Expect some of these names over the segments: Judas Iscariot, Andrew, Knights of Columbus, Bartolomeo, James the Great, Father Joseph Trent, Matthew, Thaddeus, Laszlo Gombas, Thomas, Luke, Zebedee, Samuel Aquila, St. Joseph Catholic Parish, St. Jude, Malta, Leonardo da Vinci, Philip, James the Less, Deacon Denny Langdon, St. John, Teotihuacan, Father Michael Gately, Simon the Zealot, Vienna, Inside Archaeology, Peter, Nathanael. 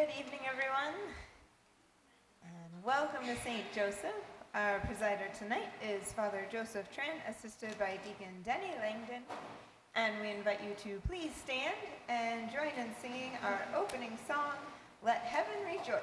Good evening, everyone, and welcome to St. Joseph. Our presider tonight is Father Joseph Trent, assisted by Deacon Denny Langdon, and we invite you to please stand and join in singing our opening song, Let Heaven Rejoice.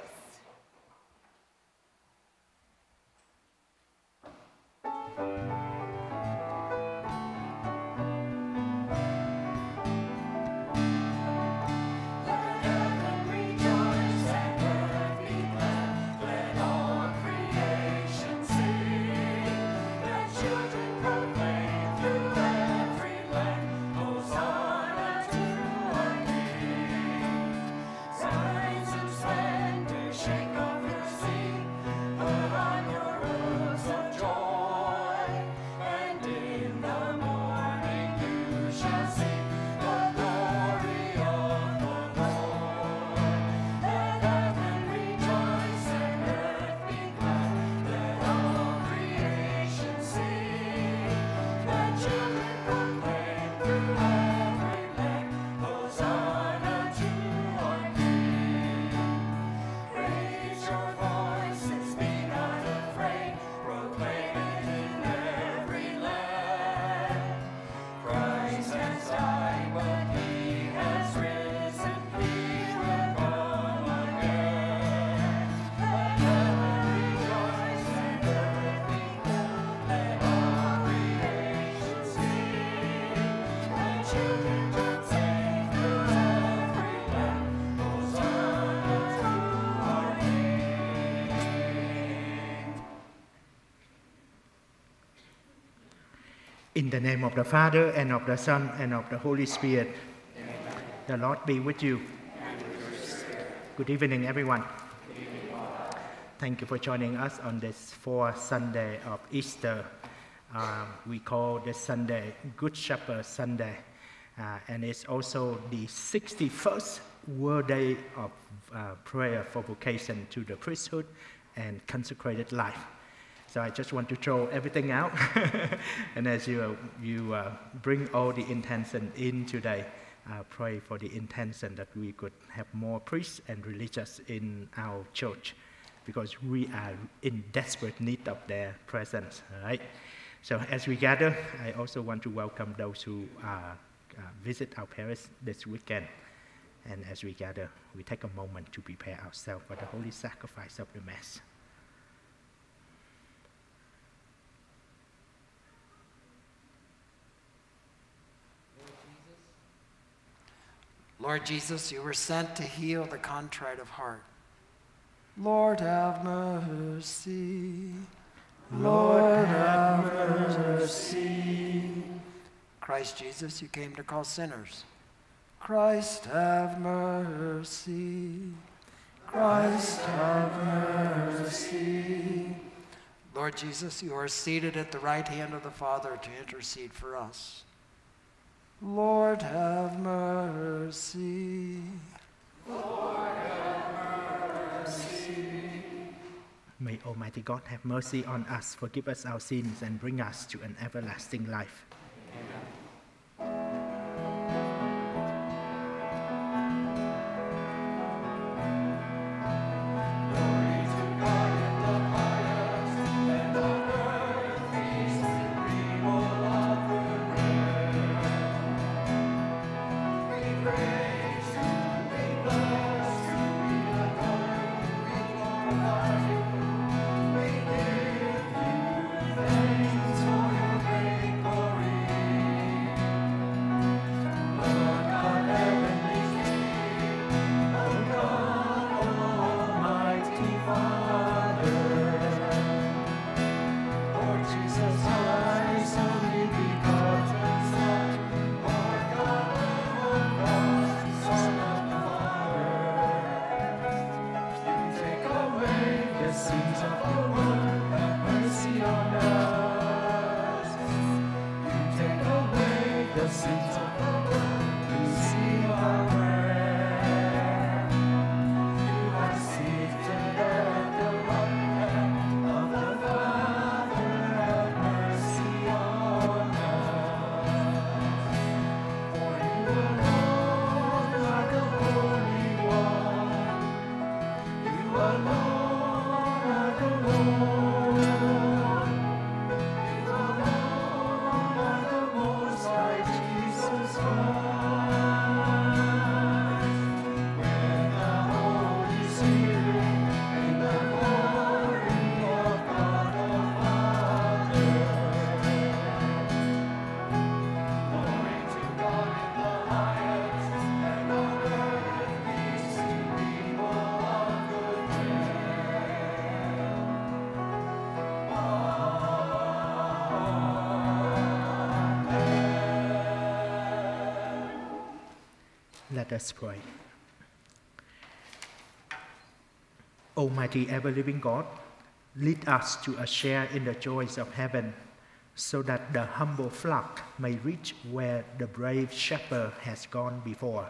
In the name of the Father, and of the Son, and of the Holy Spirit. Amen. The Lord be with you. And with your spirit. Good evening, everyone. Good evening, Father. Thank you for joining us on this fourth Sunday of Easter. We call this Sunday Good Shepherd Sunday, and it's also the 61st World Day of Prayer for Vocation to the Priesthood and Consecrated Life. So I just want to throw everything out, and as you bring all the intention in today, pray for the intention that we could have more priests and religious in our church, because we are in desperate need of their presence, all right? So as we gather, I also want to welcome those who visit our parish this weekend. And as we gather, we take a moment to prepare ourselves for the holy sacrifice of the Mass. Lord Jesus, you were sent to heal the contrite of heart. Lord, have mercy. Lord, have mercy. Christ Jesus, you came to call sinners. Christ, have mercy. Christ, have mercy. Lord Jesus, you are seated at the right hand of the Father to intercede for us. Lord, have mercy. Lord, have mercy. May Almighty God have mercy on us, forgive us our sins, and bring us to an everlasting life. Amen. Glory. Let us pray. Almighty ever-living God, lead us to a share in the joys of heaven, so that the humble flock may reach where the brave shepherd has gone before,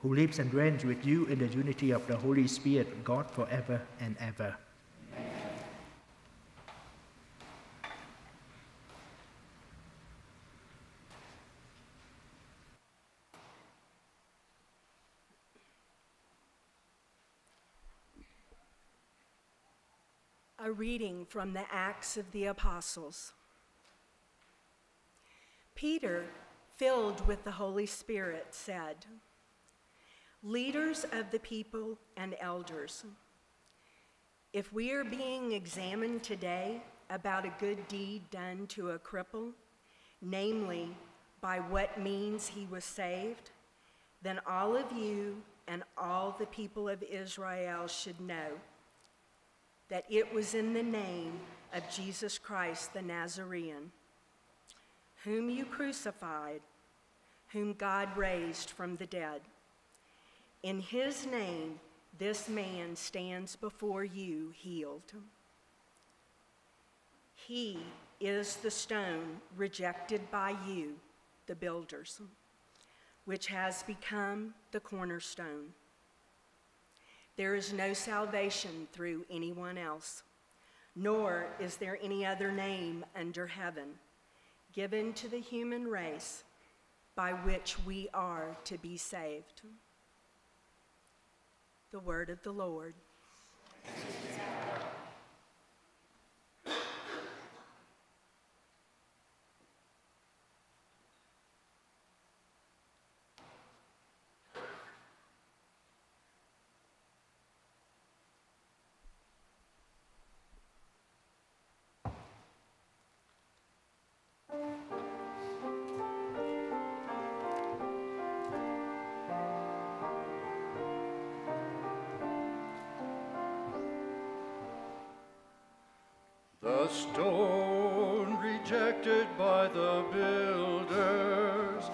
who lives and reigns with you in the unity of the Holy Spirit, God, forever and ever. Amen. A reading from the Acts of the Apostles. Peter, filled with the Holy Spirit, said, "Leaders of the people and elders, if we are being examined today about a good deed done to a cripple, namely by what means he was saved, then all of you and all the people of Israel should know that it was in the name of Jesus Christ the Nazarene, whom you crucified, whom God raised from the dead. In his name, this man stands before you healed. He is the stone rejected by you, the builders, which has become the cornerstone. There is no salvation through anyone else, nor is there any other name under heaven given to the human race by which we are to be saved." The word of the Lord. The stone rejected by the builders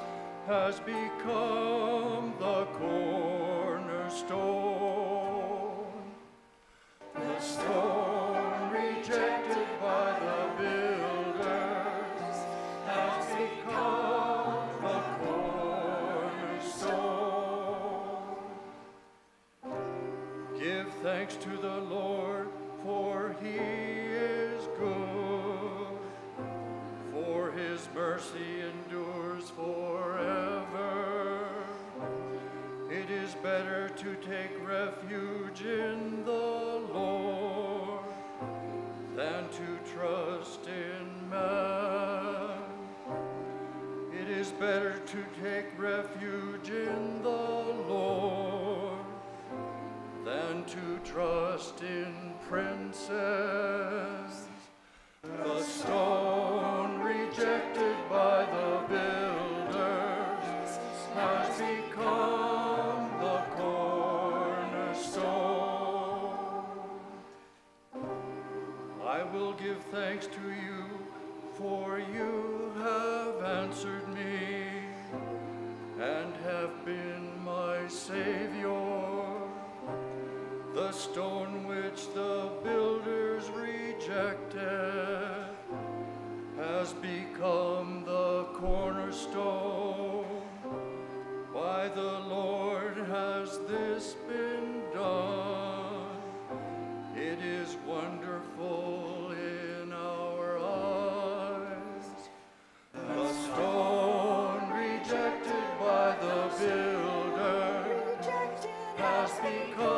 has become the cornerstone. The stone rejected by the builders has become the cornerstone. Give thanks to the Lord, for he good, for his mercy endures forever. It is better to take refuge in the Lord than to trust in man. It is better to take refuge in the Lord than to trust in princes. The stone rejected by the builders has become the cornerstone. I will give thanks to you, for you have answered me and have been my Savior. The stone which the builders rejected has become the cornerstone. By the Lord has this been done. It is wonderful in our eyes. The stone rejected by the builders has become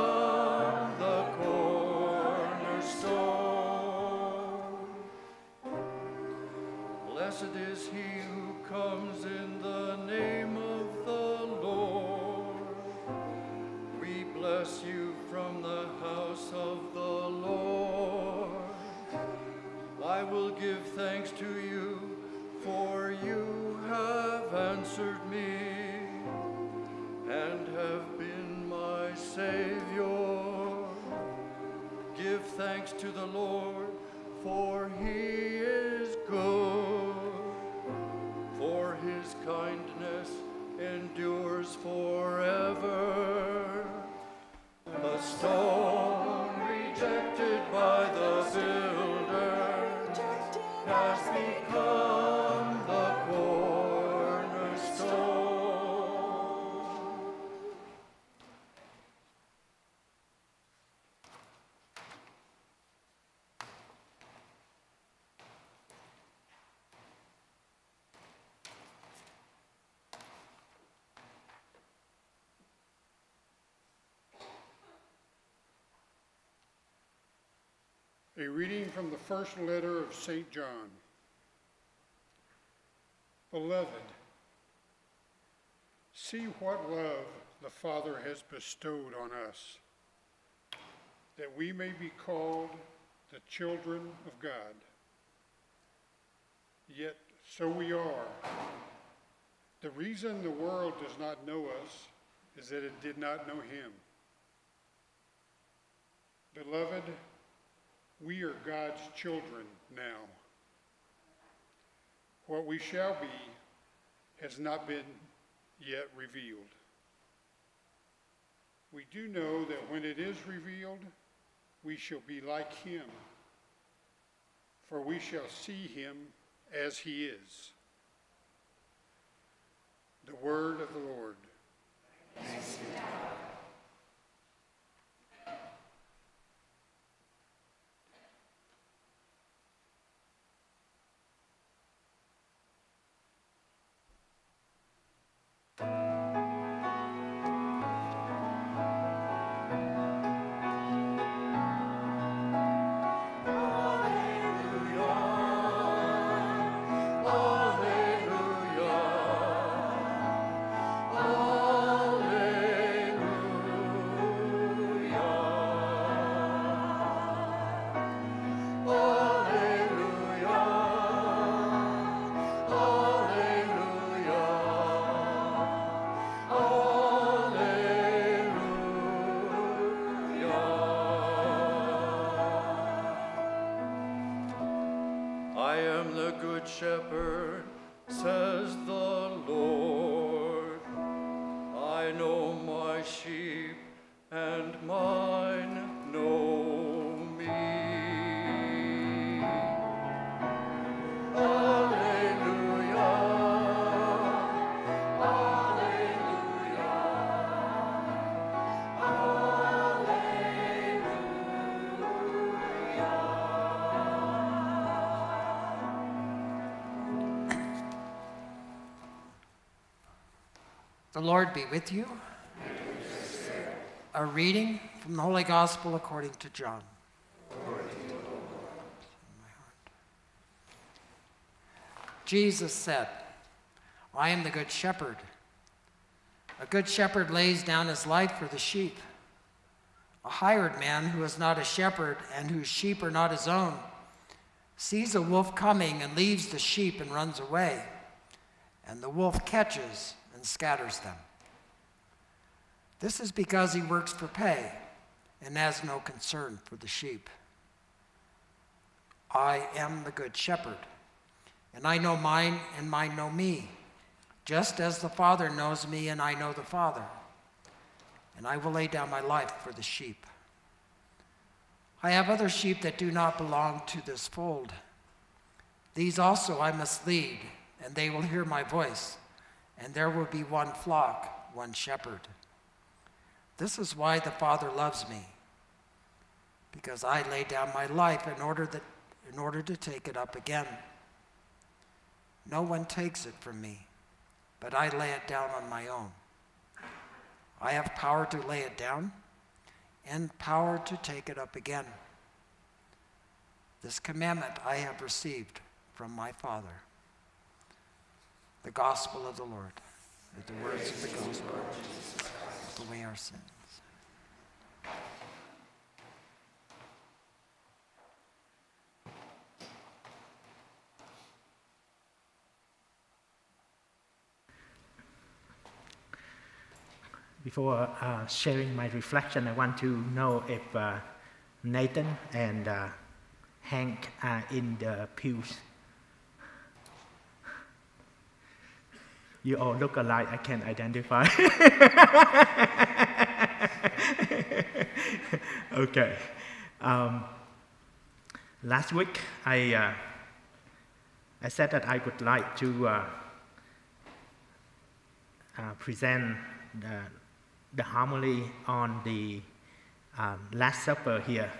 blessed is he who comes in the name of the Lord. We bless you from the house of the Lord. I will give thanks to you, for you have answered me and have been my Savior. Give thanks to the Lord, for he is good. For his kindness endures forever. A reading from the first letter of St. John. Beloved, see what love the Father has bestowed on us, that we may be called the children of God. Yet so we are. The reason the world does not know us is that it did not know him. Beloved, we are God's children now. What we shall be has not been yet revealed. We do know that when it is revealed, we shall be like him, for we shall see him as he is. The word of the Lord. Thanks be to God. Shepherd, says the Lord, I know my sheep and mine know me. Alleluia, alleluia, alleluia. The Lord be with you. And with your spirit. A reading from the Holy Gospel according to John. Glory to you, O Lord. My heart. Jesus said, I am the good shepherd. A good shepherd lays down his life for the sheep. A hired man who is not a shepherd and whose sheep are not his own sees a wolf coming and leaves the sheep and runs away. And the wolf catches and scatters them. This is because he works for pay and has no concern for the sheep. I am the good shepherd, and I know mine, and mine know me, just as the Father knows me, and I know the Father, and I will lay down my life for the sheep. I have other sheep that do not belong to this fold. These also I must lead, and they will hear my voice. And there will be one flock, one shepherd. This is why the Father loves me, because I lay down my life in order to take it up again. No one takes it from me, but I lay it down on my own. I have power to lay it down and power to take it up again. This commandment I have received from my Father. The gospel of the Lord, that the words of the gospel take away our sins. Before sharing my reflection, I want to know if Nathan and Hank are in the pews. You all look alike, I can't identify. Okay. Last week, I said that I would like to present the homily on the Last Supper here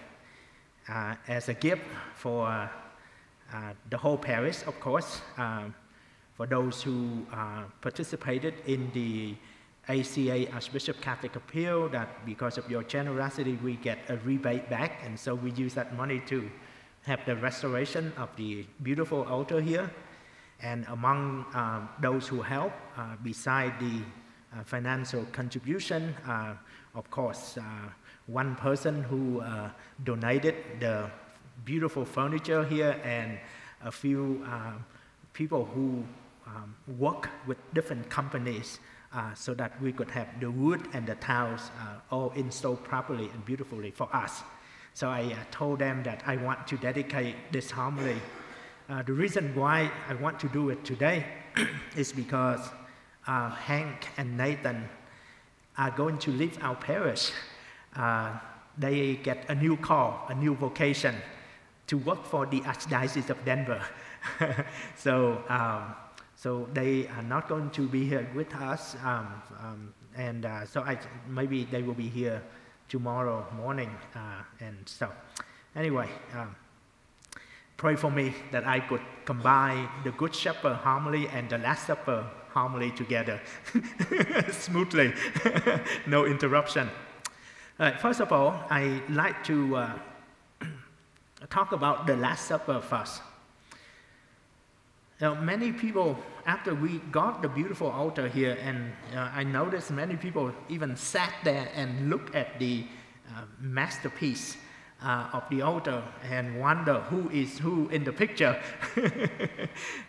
as a gift for the whole parish, of course. For those who participated in the ACA Archbishop Catholic Appeal, that because of your generosity, we get a rebate back, and so we use that money to have the restoration of the beautiful altar here. And among those who help, beside the financial contribution, of course, one person who donated the beautiful furniture here, and a few people who work with different companies so that we could have the wood and the tiles all installed properly and beautifully for us. So I told them that I want to dedicate this homily. The reason why I want to do it today is because Hank and Nathan are going to leave our parish. They get a new call, a new vocation to work for the Archdiocese of Denver. So they are not going to be here with us. So maybe they will be here tomorrow morning. So anyway, pray for me that I could combine the Good Shepherd homily and the Last Supper homily together smoothly, no interruption. First of all, I like to talk about the Last Supper first. Now, many people, after we got the beautiful altar here, and I noticed many people even sat there and looked at the masterpiece of the altar and wonder who is who in the picture.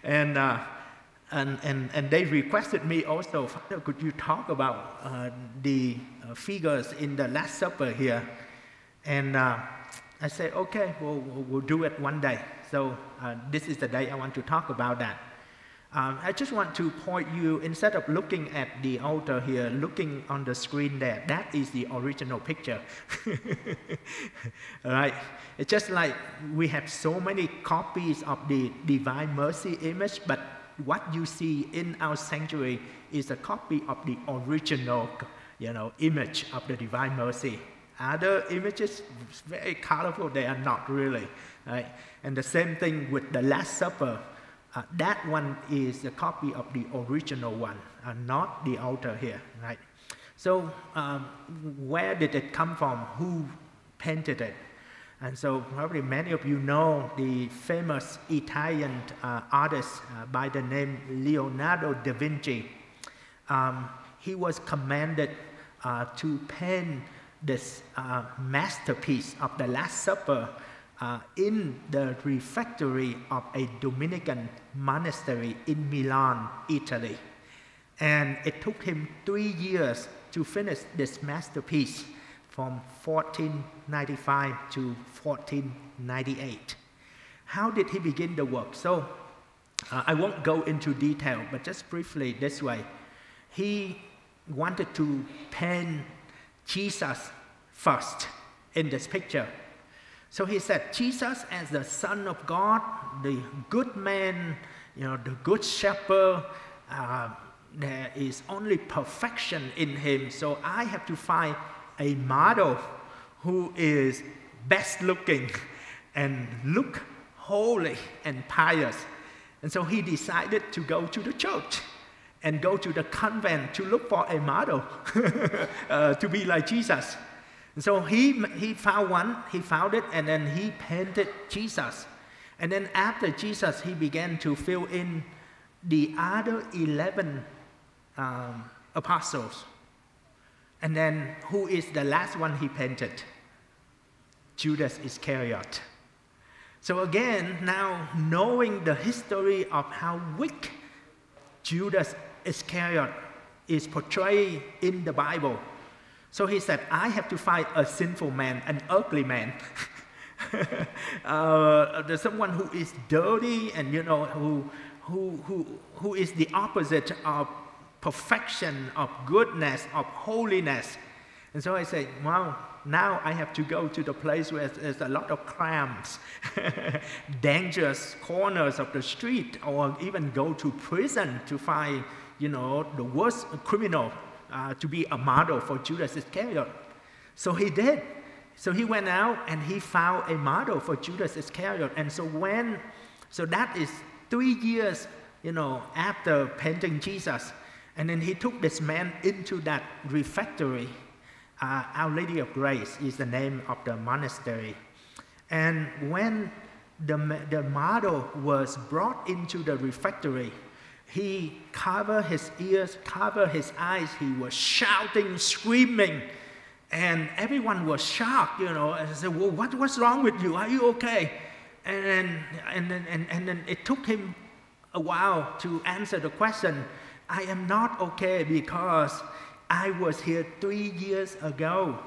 And they requested me also, Father, could you talk about the figures in the Last Supper here? And I said, okay, we'll do it one day. So this is the day I want to talk about that. I just want to point you, instead of looking at the altar here, looking on the screen there, that is the original picture. All right? It's just like we have so many copies of the Divine Mercy image, but what you see in our sanctuary is a copy of the original, you know, image of the Divine Mercy. Other images, very colorful, they are not really. Right? And the same thing with the Last Supper. That one is a copy of the original one, not the altar here. Right? So where did it come from? Who painted it? And so probably many of you know the famous Italian artist by the name Leonardo da Vinci. He was commanded to paint this masterpiece of the Last Supper in the refectory of a Dominican monastery in Milan, Italy. And it took him 3 years to finish this masterpiece from 1495 to 1498. How did he begin the work? So I won't go into detail, but just briefly this way. He wanted to paint Jesus first in this picture. So he said, Jesus as the Son of God, the good man, you know, the good shepherd, there is only perfection in him. So I have to find a model who is best looking and look holy and pious. And so he decided to go to the church and go to the convent to look for a model to be like Jesus. And so he found one, he found it, and then he painted Jesus. And then after Jesus, he began to fill in the other 11 apostles. And then who is the last one he painted? Judas Iscariot. So again, now knowing the history of how wicked Judas Iscariot is portrayed in the Bible. So he said, I have to find a sinful man, an ugly man. There's someone who is dirty and, you know, who is the opposite of perfection, of goodness, of holiness. And so I say, wow, now I have to go to the place where there's a lot of crimes, dangerous corners of the street, or even go to prison to find, you know, the worst criminal to be a model for Judas Iscariot. So he did. So he went out and he found a model for Judas Iscariot. And so when, so that is 3 years, you know, after painting Jesus. And then he took this man into that refectory. Our Lady of Grace is the name of the monastery. And when The model was brought into the refectory. He covered his ears, covered his eyes. He was shouting, screaming, and everyone was shocked, you know. And I said, well, what's wrong with you? Are you okay? And then it took him a while to answer the question. I am not okay because I was here 3 years ago.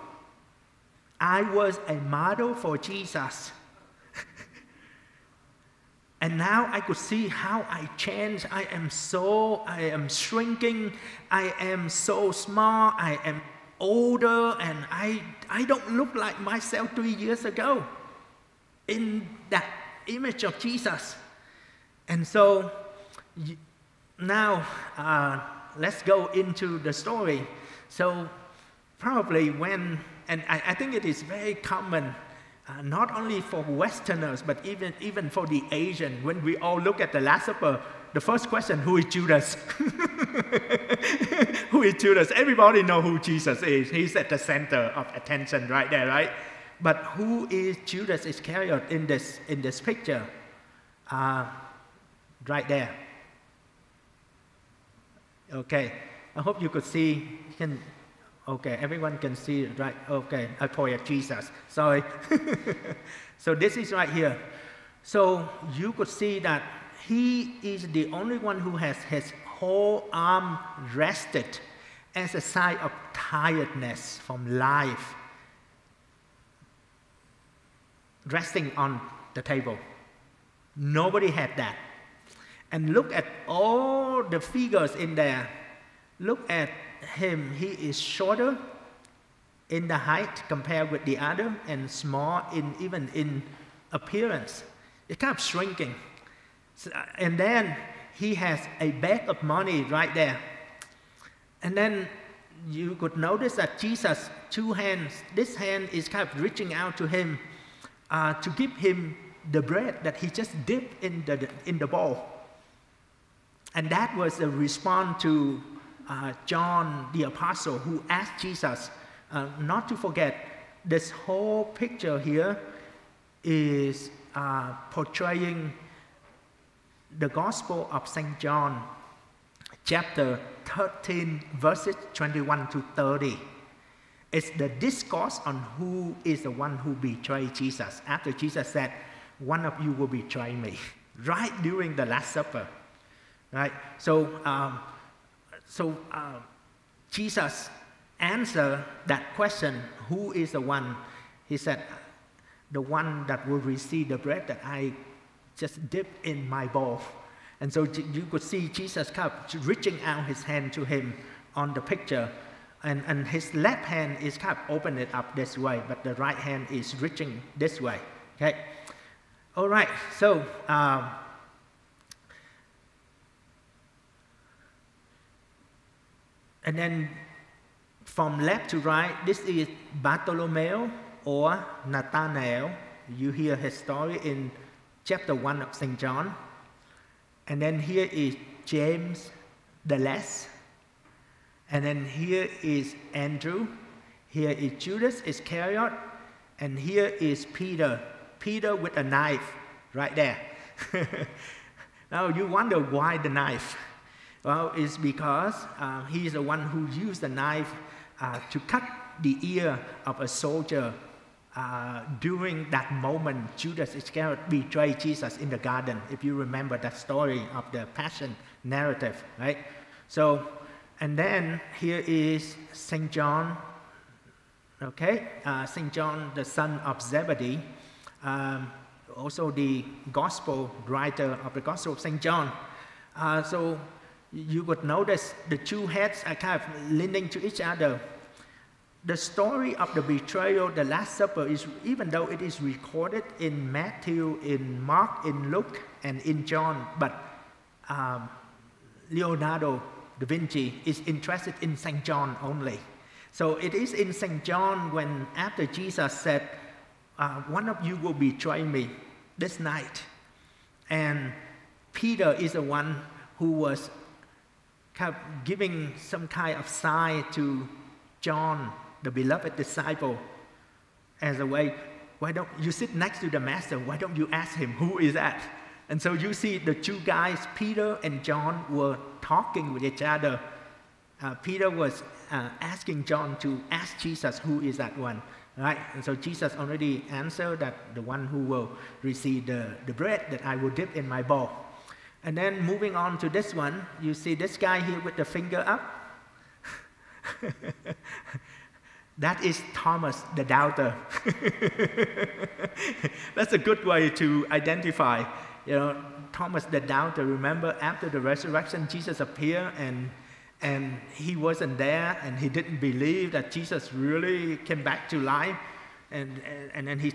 I was a model for Jesus. And now I could see how I changed. I am shrinking. I am so small. I am older, and I don't look like myself 3 years ago in that image of Jesus. And so now let's go into the story. So probably when, and I think it is very common, not only for Westerners, but even for the Asian, when we all look at the Last Supper, the first question, who is Judas? Who is Judas? Everybody knows who Jesus is. He's at the center of attention right there, right? But who is Judas Iscariot in this picture? Right there. Okay, I hope you could see. Okay, everyone can see, right? Okay, I point at Jesus, sorry. So this is right here. So you could see that he is the only one who has his whole arm rested as a sign of tiredness from life, resting on the table. Nobody had that. And look at all the figures in there. Look at him, he is shorter in the height compared with the other, and small even in appearance. It's kind of shrinking. So, and then he has a bag of money right there. And then you could notice that Jesus, two hands, this hand is kind of reaching out to him to give him the bread that he just dipped in the bowl. And that was a response to John the Apostle, who asked Jesus not to forget. This whole picture here is portraying the Gospel of St. John, chapter 13, verses 21 to 30. It's the discourse on who is the one who betrayed Jesus. After Jesus said, one of you will betray me, right during the Last Supper. Right? So Jesus answered that question, who is the one? He said, the one that will receive the bread that I just dipped in my bowl. And so you could see Jesus kind of reaching out his hand to him on the picture. And his left hand is kind of open it up this way, but the right hand is reaching this way. Okay? All right, so and then from left to right, this is Bartolomeo or Nathanael. You hear his story in chapter 1 of St. John. And then here is James the Less. And then here is Andrew. Here is Judas Iscariot. And here is Peter. Peter with a knife right there. Now you wonder why the knife. Well, it's because he is the one who used the knife to cut the ear of a soldier during that moment Judas Iscariot betrayed Jesus in the garden, if you remember that story of the Passion narrative, right? So, and then here is St. John, okay? St. John, the son of Zebedee, also the gospel writer of the Gospel of St. John. So you would notice the two heads are kind of leaning to each other. The story of the betrayal, the Last Supper, is, even though it is recorded in Matthew, in Mark, in Luke, and in John, but Leonardo da Vinci is interested in St. John only. So it is in St. John when, after Jesus said, one of you will betray me this night. And Peter is the one who was kind of giving some kind of sign to John, the beloved disciple, as a way, Why don't you sit next to the master? Why don't you ask him, who is that? And so you see the two guys, Peter and John, were talking with each other. Peter was asking John to ask Jesus, who is that one? Right? And so Jesus already answered that the one who will receive the bread that I will dip in my bowl. And then moving on to this one, you see this guy here with the finger up. That is Thomas the doubter. That's a good way to identify. You know, Thomas the doubter, remember after the resurrection, Jesus appeared and he wasn't there, and he didn't believe that Jesus really came back to life. And then he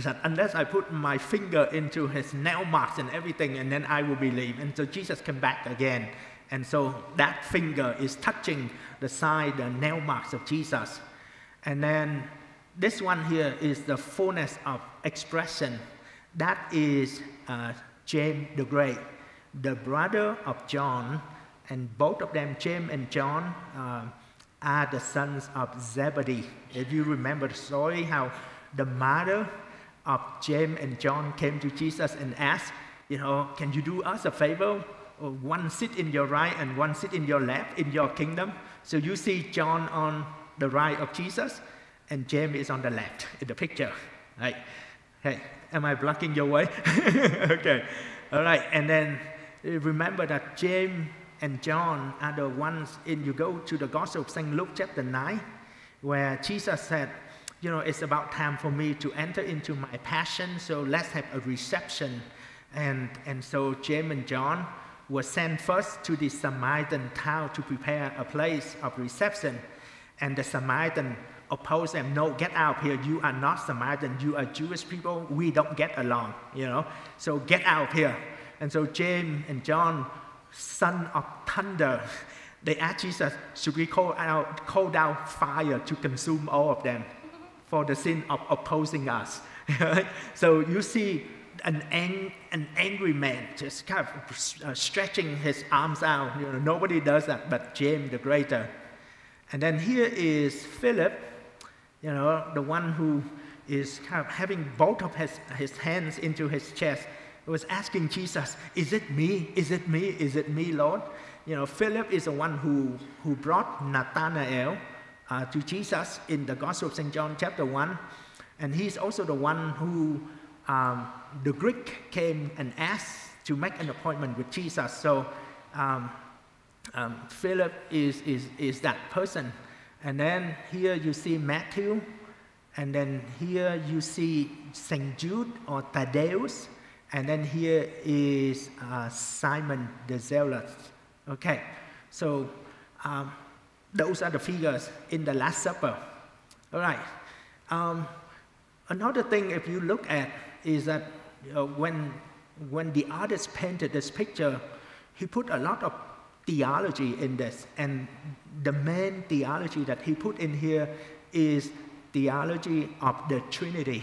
said, unless I put my finger into his nail marks and everything, and then I will believe. And so Jesus came back again. And so that finger is touching the side, the nail marks of Jesus. And then this one here is the fullness of expression. That is James the Great, the brother of John. And both of them, James and John, are the sons of Zebedee. If you remember the story, how the mother of James and John came to Jesus and asked, you know, can you do us a favor? One sit in your right and one sit in your left in your kingdom. So you see John on the right of Jesus, and James is on the left in the picture. Right? Hey, am I blocking your way? Okay. All right. And then remember that James and John are the ones, and you go to the Gospel of St. Luke chapter 9, where Jesus said, you know, it's about time for me to enter into my passion, so let's have a reception. And so James and John were sent first to the Samaritan town to prepare a place of reception. And the Samaritan opposed them, no, get out here, you are not Samaritan, you are Jewish people, we don't get along, you know, so get out here. And so James and John, son of thunder, they asked Jesus, should we call down fire to consume all of them for the sin of opposing us? So you see an angry man just kind of stretching his arms out. You know, nobody does that but James the Greater. And then here is Philip, you know, the one who is kind of having both of his hands into his chest. He was asking Jesus, is it me? Is it me? Is it me, Lord? You know, Philip is the one who brought Nathanael to Jesus in the Gospel of St. John chapter 1. And he's also the one who the Greek came and asked to make an appointment with Jesus. So Philip is that person. And then here you see Matthew. And then here you see St. Jude or Thaddeus. And then here is Simon the Zealot. Okay, so those are the figures in the Last Supper. All right. Another thing, if you look at, is that when the artist painted this picture, he put a lot of theology in this. And the main theology that he put in here is theology of the Trinity,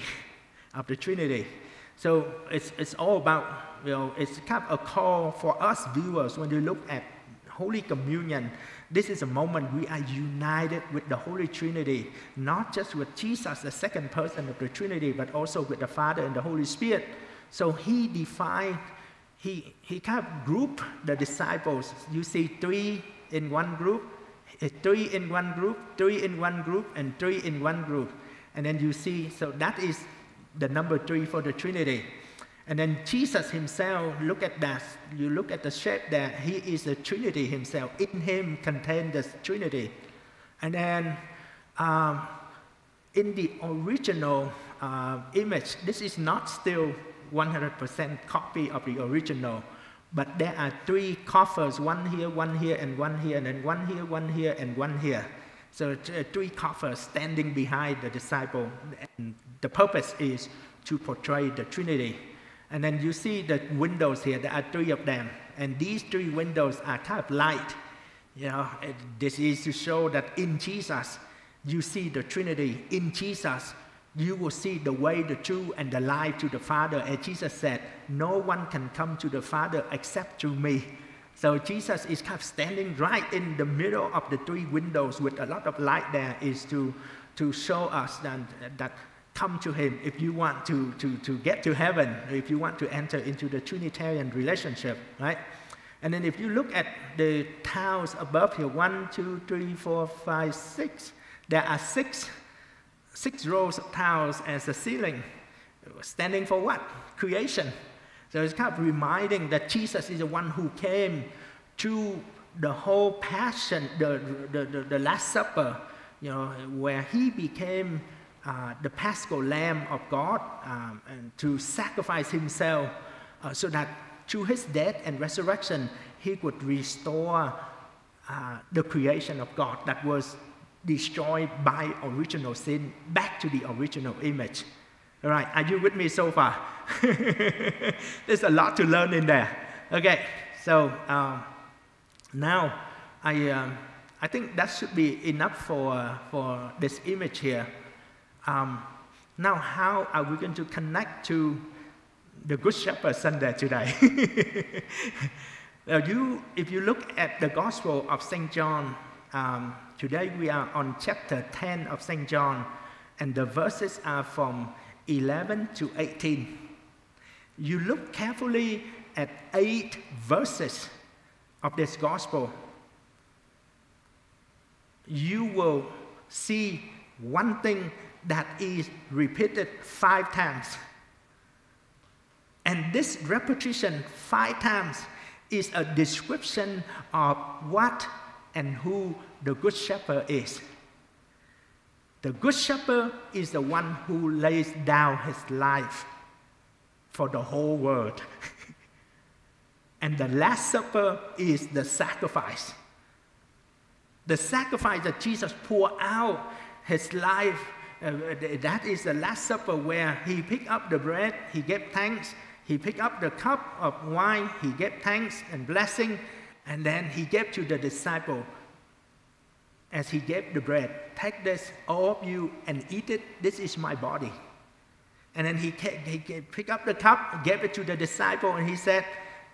of the Trinity. So it's all about, you know, it's kind of a call for us viewers when you look at Holy Communion. This is a moment we are united with the Holy Trinity, not just with Jesus, the second person of the Trinity, but also with the Father and the Holy Spirit. So he defined, he kind of grouped the disciples. You see three in one group, three in one group, three in one group, and three in one group. And then you see, so that is the number three for the Trinity. And then Jesus himself, look at that. You look at the shape there. He is the Trinity himself. In him contained the Trinity. And then in the original image, this is not still 100% copy of the original, but there are three coffers, one here, and one here, and then one here, and one here. So three coffers standing behind the disciple. And the purpose is to portray the Trinity. And then you see the windows here. There are three of them. And these three windows are kind of light. You know, this is to show that in Jesus, you see the Trinity. In Jesus, you will see the way, the truth, and the life to the Father. And Jesus said, no one can come to the Father except through me. So Jesus is kind of standing right in the middle of the three windows with a lot of light there, is to show us that come to him if you want to get to heaven, if you want to enter into the Trinitarian relationship, right? And then if you look at the tiles above here, 1, 2, 3, 4, 5, 6, there are six rows of tiles as a ceiling, standing for what? Creation. So it's kind of reminding that Jesus is the one who came through the whole passion, the Last Supper, you know, where he became the Paschal Lamb of God, and to sacrifice himself so that through his death and resurrection, he could restore the creation of God that was destroyed by original sin back to the original image. All right, are you with me so far? There's a lot to learn in there. Okay, so now I think that should be enough for this image here. Now, how are we going to connect to the Good Shepherd Sunday today? Now if you look at the Gospel of St. John, today we are on chapter 10 of St. John, and the verses are from 11 to 18. You look carefully at 8 verses of this Gospel. You will see one thing that is repeated 5 times. And this repetition 5 times is a description of what and who the Good Shepherd is. The Good Shepherd is the one who lays down his life for the whole world. And the Last Supper is the sacrifice. The sacrifice that Jesus poured out his life, that is the Last Supper, where he picked up the bread, he gave thanks, he picked up the cup of wine, he gave thanks and blessing, and then he gave to the disciple as he gave the bread. Take this, all of you, and eat it. This is my body. And then he picked up the cup, gave it to the disciple, and he said,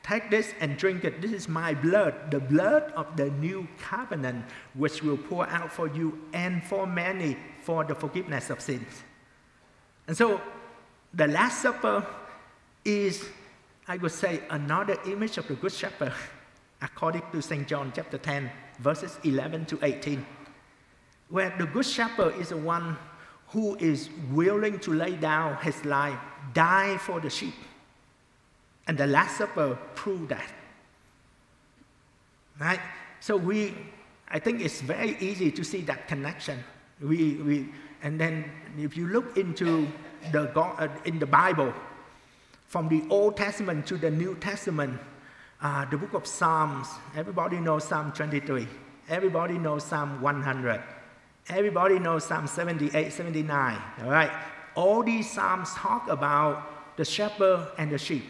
take this and drink it. This is my blood, the blood of the new covenant, which will pour out for you and for many for the forgiveness of sins. And so the Last Supper is, I would say, another image of the Good Shepherd, according to St. John chapter 10, verses 11 to 18, where the Good Shepherd is the one who is willing to lay down his life, die for the sheep. And the Last Supper proved that. Right? So I think it's very easy to see that connection. And then if you look into in the Bible, from the Old Testament to the New Testament, the book of Psalms, everybody knows Psalm 23. Everybody knows Psalm 100. Everybody knows Psalm 78, 79. All right? All these Psalms talk about the shepherd and the sheep.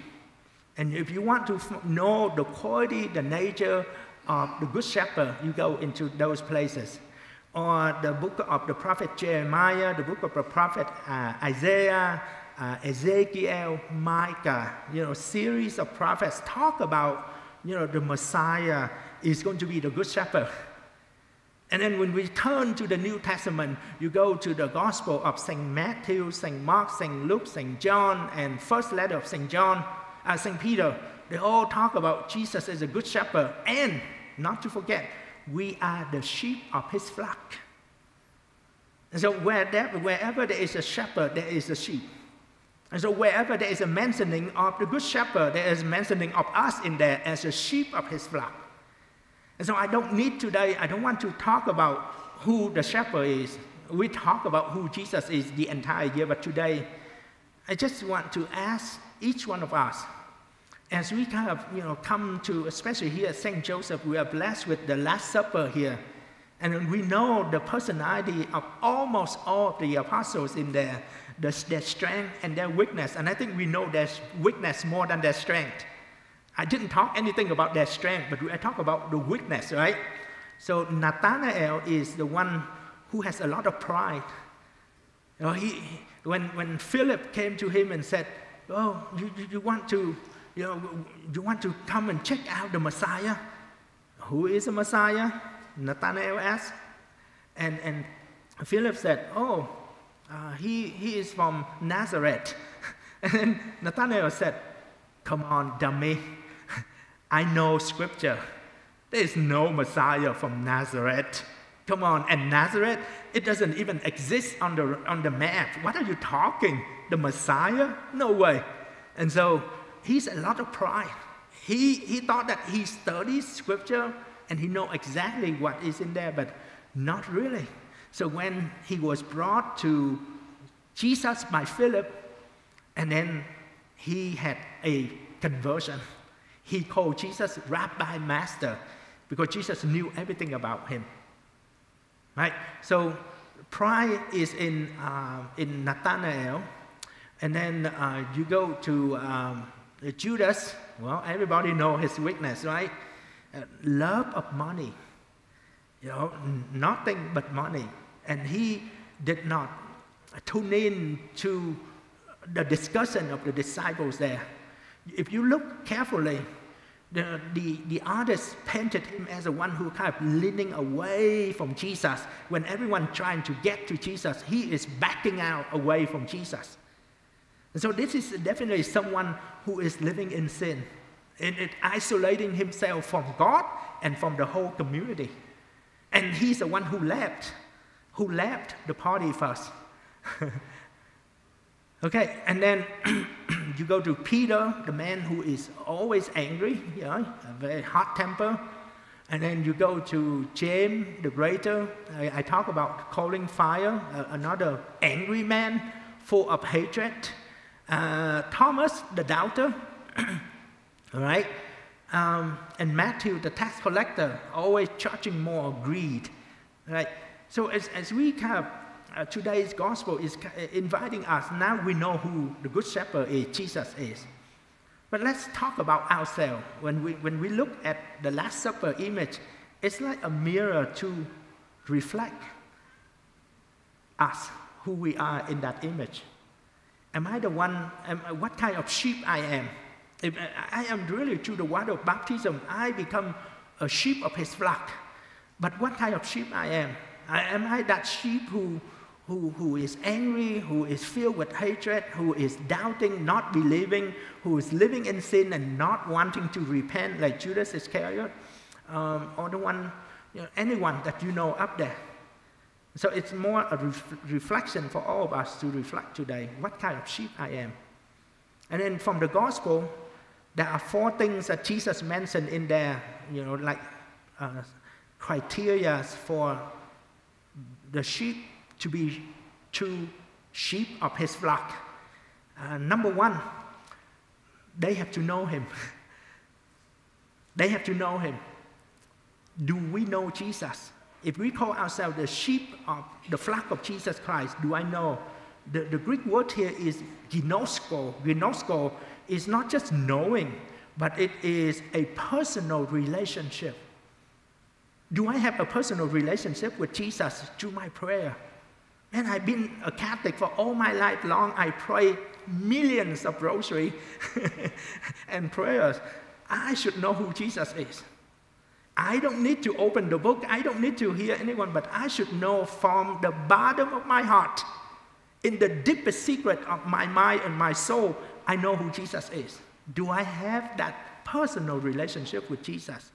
And if you want to know the quality, the nature of the Good Shepherd, you go into those places. Or the book of the prophet Jeremiah, the book of the prophet Isaiah, Ezekiel, Micah, you know, series of prophets talk about, you know, the Messiah is going to be the Good Shepherd. And then when we turn to the New Testament, you go to the Gospel of St. Matthew, St. Mark, St. Luke, St. John, and first letter of St. John, St. Peter, they all talk about Jesus as a good shepherd. And not to forget, we are the sheep of his flock. And so wherever there is a shepherd, there is a sheep. And so wherever there is a mentioning of the good shepherd, there is mentioning of us in there as a sheep of his flock. And so I don't want to talk about who the shepherd is. We talk about who Jesus is the entire year, but today I just want to ask each one of us, as we kind of, you know, come to, especially here at St. Joseph, we are blessed with the Last Supper here. And we know the personality of almost all of the apostles in there, their strength and their weakness. And I think we know their weakness more than their strength. I didn't talk anything about their strength, but I talk about the weakness, right? So Nathanael is the one who has a lot of pride. You know, when Philip came to him and said, oh, you want to come and check out the Messiah? Who is the Messiah? Nathanael asked. And Philip said, oh, He is from Nazareth. And then Nathanael said, come on, dummy. I know Scripture. There is no Messiah from Nazareth. Come on, and Nazareth, it doesn't even exist on the map. What are you talking? The Messiah? No way. And so he's a lot of pride. He thought that he studied Scripture and he knows exactly what is in there, but not really. So when he was brought to Jesus by Philip, and then he had a conversion. He called Jesus Rabbi Master because Jesus knew everything about him. Right? So pride is in Nathanael, and then you go to Judas. Well, everybody knows his weakness, right? Love of money, you know, nothing but money. And he did not tune in to the discussion of the disciples there. If you look carefully, the artist painted him as the one who kind of leaning away from Jesus. When everyone trying to get to Jesus, he is backing out away from Jesus. And so this is definitely someone who is living in sin, and it isolating himself from God and from the whole community. And he's the one who left the party first. Okay, and then you go to Peter, the man who is always angry, you know, a very hot temper. And then you go to James the Greater. I talk about calling fire, another angry man full of hatred. Thomas the doubter, all right? And Matthew the tax collector, always charging more greed, right? So as we kind of today's gospel is inviting us, now we know who the Good Shepherd is, Jesus is. But let's talk about ourselves. When we look at the Last Supper image, it's like a mirror to reflect us, who we are in that image. Am I the one, what kind of sheep I am? If I am really through the water of baptism, I become a sheep of his flock. But what kind of sheep I am? Am I that sheep who is angry, who is filled with hatred, who is doubting, not believing, who is living in sin and not wanting to repent like Judas Iscariot, or the one, you know, anyone that you know up there? So it's more a reflection for all of us to reflect today, what kind of sheep I am. And then from the gospel, there are four things that Jesus mentioned in there, you know, like criteria for the sheep to be true sheep of his flock. Number one, they have to know him. They have to know him. Do we know Jesus? If we call ourselves the sheep of the flock of Jesus Christ, do I know? The Greek word here is ginosko. Ginosko is not just knowing, but it is a personal relationship. Do I have a personal relationship with Jesus through my prayer? Man, I've been a Catholic for all my life long. I pray millions of rosary and prayers. I should know who Jesus is. I don't need to open the book. I don't need to hear anyone, but I should know from the bottom of my heart, in the deepest secret of my mind and my soul, I know who Jesus is. Do I have that personal relationship with Jesus?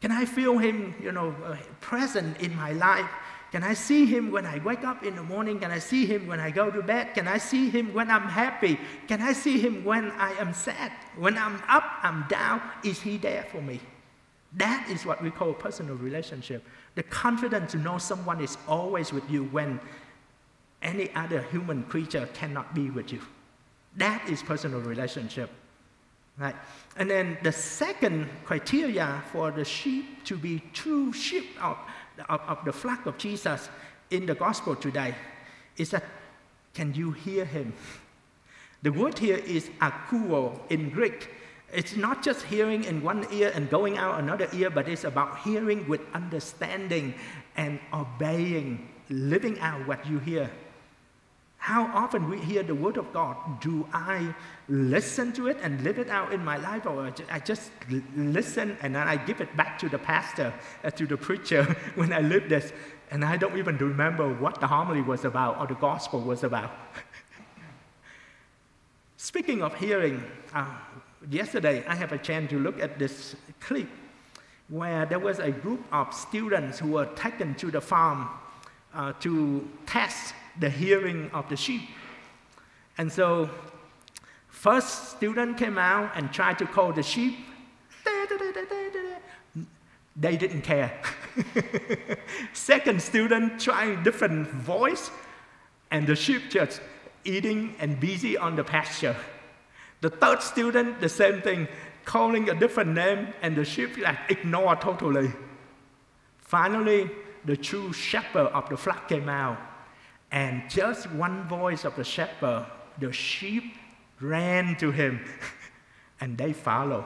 Can I feel him, you know, present in my life? Can I see him when I wake up in the morning? Can I see him when I go to bed? Can I see him when I'm happy? Can I see him when I am sad? When I'm up, I'm down, is he there for me? That is what we call personal relationship. The confidence to know someone is always with you when any other human creature cannot be with you. That is personal relationship. Right. And then the second criteria for the sheep to be true sheep of the flock of Jesus in the gospel today is that, can you hear him? The word here is akouo in Greek. It's not just hearing in one ear and going out another ear, but it's about hearing with understanding and obeying, living out what you hear. How often we hear the word of God, do I listen to it and live it out in my life, or I just listen and then I give it back to the pastor, to the preacher when I live this? And I don't even remember what the homily was about or the gospel was about. Speaking of hearing, yesterday I had a chance to look at this clip where there was a group of students who were taken to the farm to test the hearing of the sheep. And so first student came out and tried to call the sheep. They didn't care. Second student tried different voice, and the sheep just eating and busy on the pasture. The third student, the same thing, calling a different name, and the sheep like ignored totally. Finally, the true shepherd of the flock came out, and just one voice of the shepherd, the sheep ran to him, and they followed.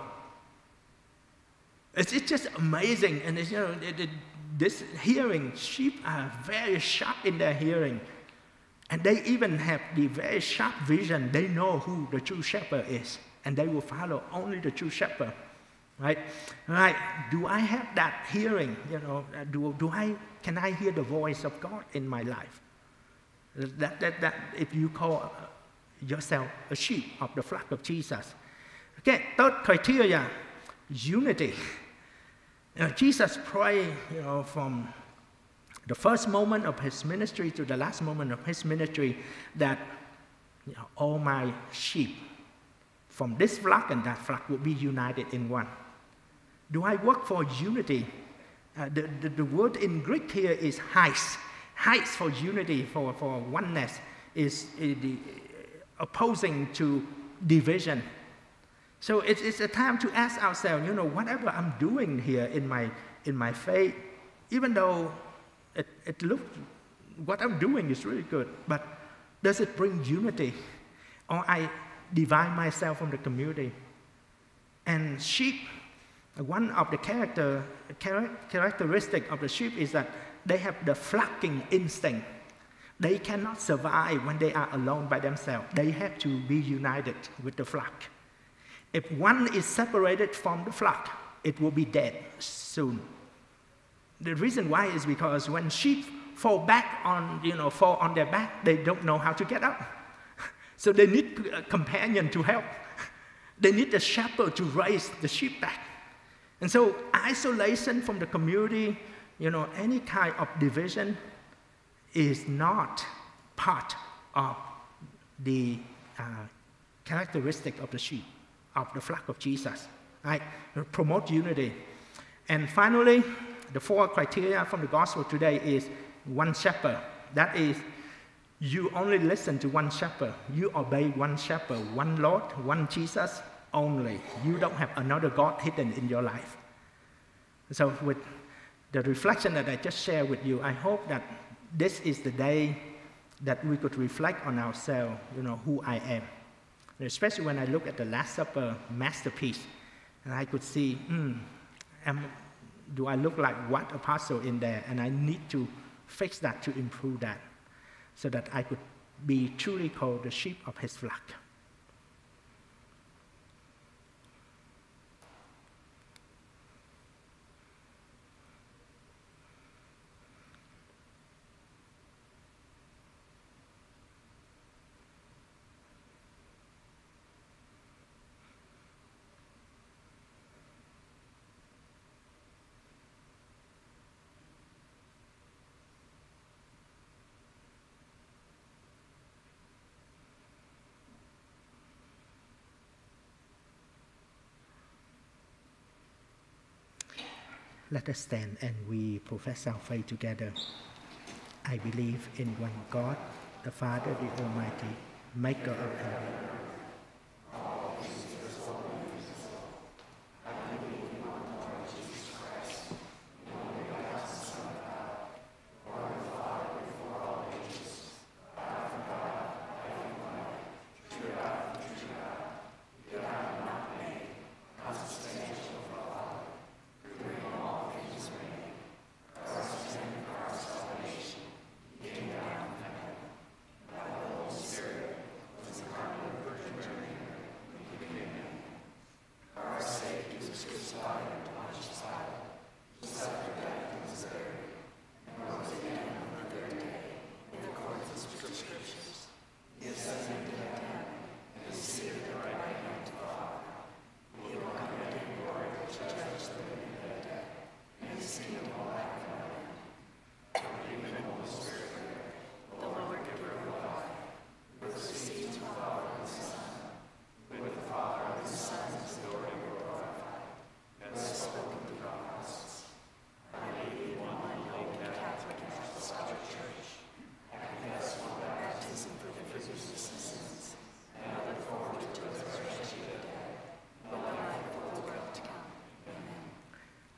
It's just amazing, and it's, you know, this hearing, sheep are very sharp in their hearing, and they even have the very sharp vision. They know who the true shepherd is, and they will follow only the true shepherd, right? Right? Do I have that hearing? You know, can I hear the voice of God in my life? That if you call yourself a sheep of the flock of Jesus. Okay, third criteria, unity. You know, Jesus prayed, you know, from the first moment of his ministry to the last moment of his ministry that, you know, all my sheep from this flock and that flock will be united in one. Do I work for unity? The word in Greek here is heis. Heis for unity, for oneness, is the opposing to division. So it's a time to ask ourselves, you know, whatever I'm doing here in my faith, even though it looks, what I'm doing is really good, but does it bring unity? Or I divide myself from the community? And sheep, one of the characteristic of the sheep is that they have the flocking instinct. They cannot survive when they are alone by themselves. They have to be united with the flock. If one is separated from the flock, it will be dead soon. The reason why is because when sheep fall on their back, they don't know how to get up. So they need a companion to help. They need a shepherd to raise the sheep back. And so isolation from the community, you know, any kind of division is not part of the characteristic of the sheep, of the flock of Jesus. Right? Promote unity. And finally, the four criteria from the gospel today is one shepherd. That is, you only listen to one shepherd. You obey one shepherd, one Lord, one Jesus only. You don't have another God hidden in your life. So with the reflection that I just shared with you, I hope that this is the day that we could reflect on ourselves, you know, who I am. And especially when I look at the Last Supper masterpiece, and I could see, do I look like what apostle in there? And I need to fix that, to improve that, so that I could be truly called the sheep of his flock. Let us stand and we profess our faith together. I believe in one God, the Father, the Almighty, maker of heaven.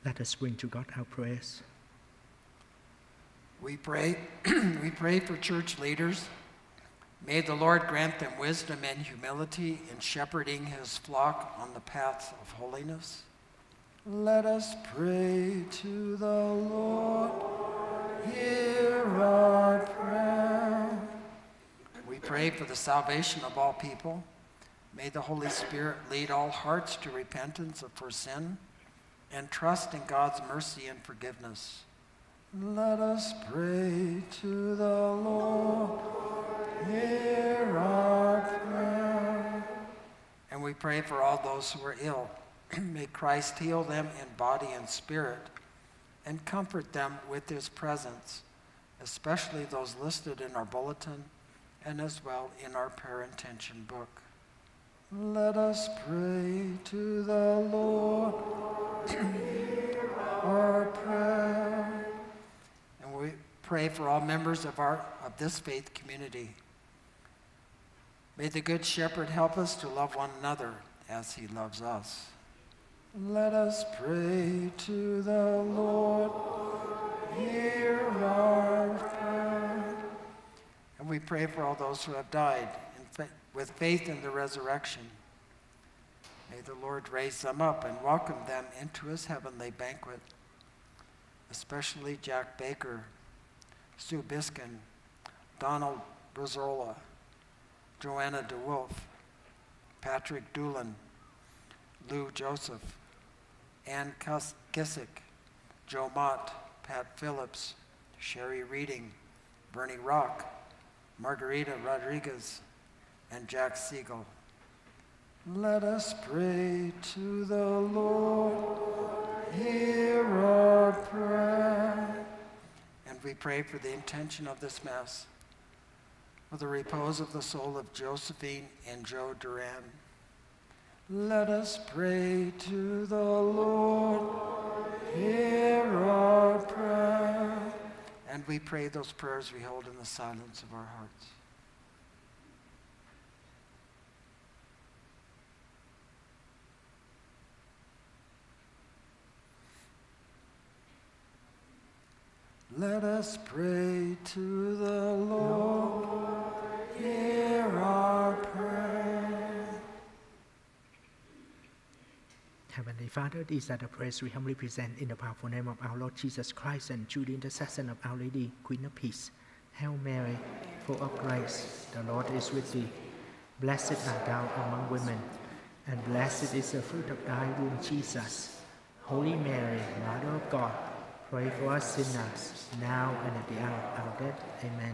Let us bring to God our prayers. We pray for church leaders. May the Lord grant them wisdom and humility in shepherding his flock on the paths of holiness. Let us pray to the Lord. Hear our prayer. We pray for the salvation of all people. May the Holy Spirit lead all hearts to repentance for sin and trust in God's mercy and forgiveness. Let us pray to the Lord. Hear our prayer. And we pray for all those who are ill. May Christ heal them in body and spirit and comfort them with his presence, especially those listed in our bulletin and as well in our prayer intention book. Let us pray to the Lord. Hear our prayer. And we pray for all members of this faith community. May the Good Shepherd help us to love one another as he loves us. Let us pray to the Lord. Hear our prayer. And we pray for all those who have died with faith in the resurrection. May the Lord raise them up and welcome them into his heavenly banquet, especially Jack Baker, Sue Biskin, Donald Brazola, Joanna DeWolf, Patrick Doolan, Lou Joseph, Ann Kissick, Joe Mott, Pat Phillips, Sherry Reading, Bernie Rock, Margarita Rodriguez, and Jack Siegel. Let us pray to the Lord. Hear our prayer. And we pray for the intention of this Mass, for the repose of the soul of Josephine and Joe Duran. Let us pray to the Lord. Hear our prayer. And we pray those prayers we hold in the silence of our hearts. Let us pray to the Lord. Hear our prayer. Heavenly Father, these are the prayers we humbly present in the powerful name of our Lord Jesus Christ and through the intercession of Our Lady, Queen of Peace. Hail Mary, full of grace, the Lord is with thee. Blessed art thou among women, and blessed is the fruit of thy womb, Jesus. Holy Mary, Mother of God, pray for us sinners, now and at the hour of our death. Amen.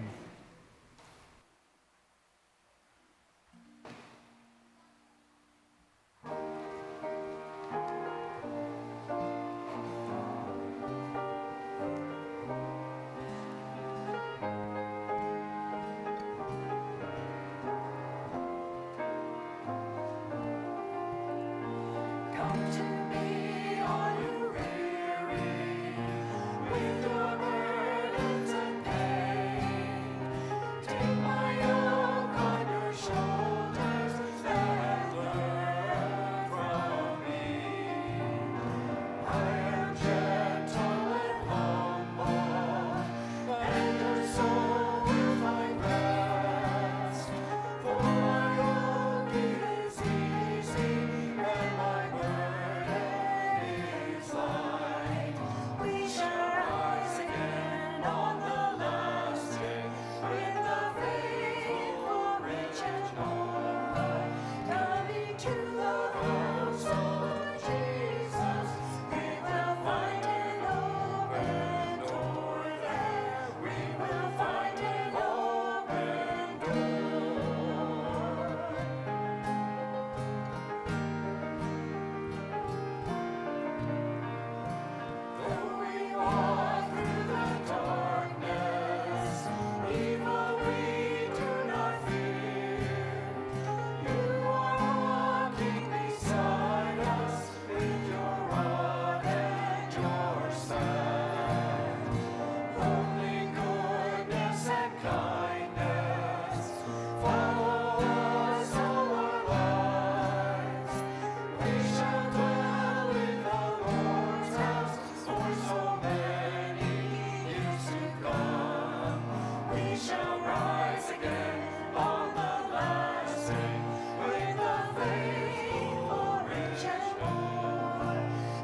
shall rise again on the last day with the faithful rich and poor,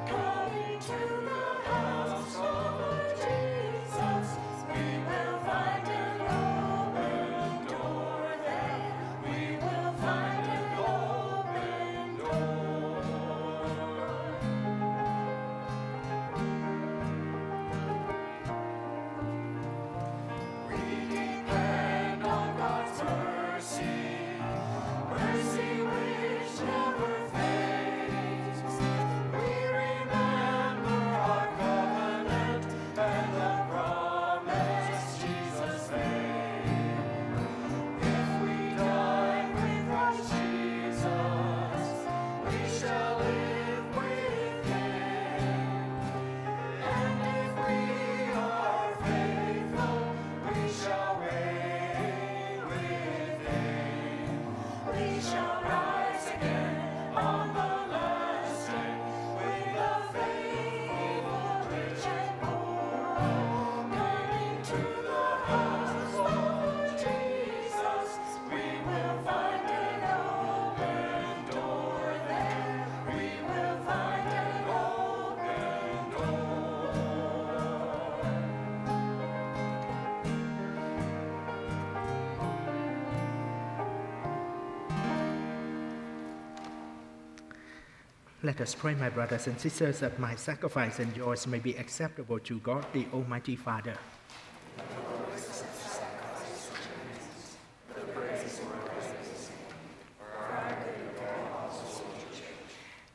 coming to the house of Jesus. We will find an open door there. We will find an open door. We depend on God's mercy, mercy which never fades. We remember our covenant and the promise Jesus made. If we die with Christ Jesus, we shall live with Him. And if we are faithful, we shall reign with Him. We shall rise again on the last day with the faithful rich and poor, coming to the house of Jesus. We will find an open door there. We will find an open door. Let us pray, my brothers and sisters, that my sacrifice and yours may be acceptable to God, the Almighty Father.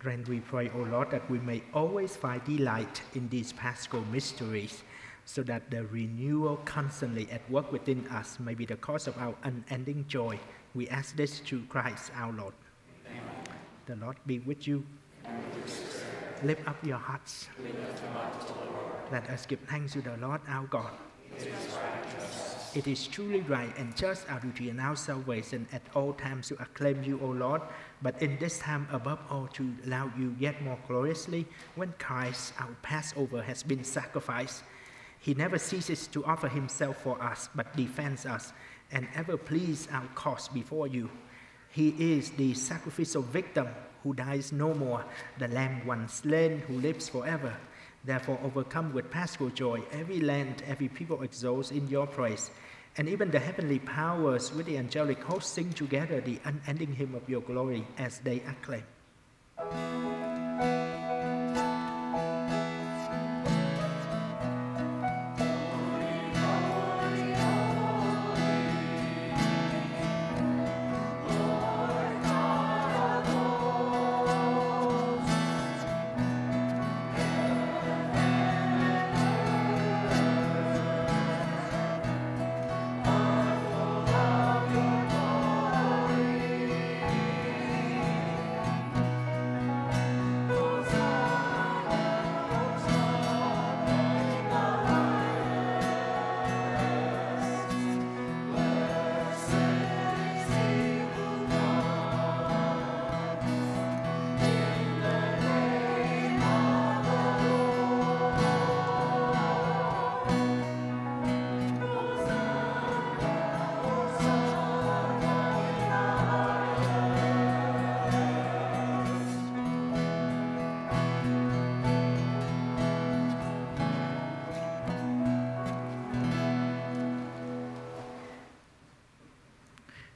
Grant, we pray, O Lord, that we may always find delight in these Paschal mysteries, so that the renewal constantly at work within us may be the cause of our unending joy. We ask this through Christ our Lord. The Lord be with you. Lift up your hearts. Let us give thanks to the Lord our God. It is truly right and just, our duty and our salvation, at all times to acclaim you, O Lord, but in this time above all to allow you yet more gloriously, when Christ, our Passover, has been sacrificed. He never ceases to offer himself for us, but defends us and ever pleads our cause before you. He is the sacrificial victim who dies no more, the lamb once slain who lives forever. Therefore, overcome with Paschal joy, every land, every people exalts in your praise. And even the heavenly powers with the angelic host sing together the unending hymn of your glory as they acclaim.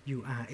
You are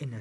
In a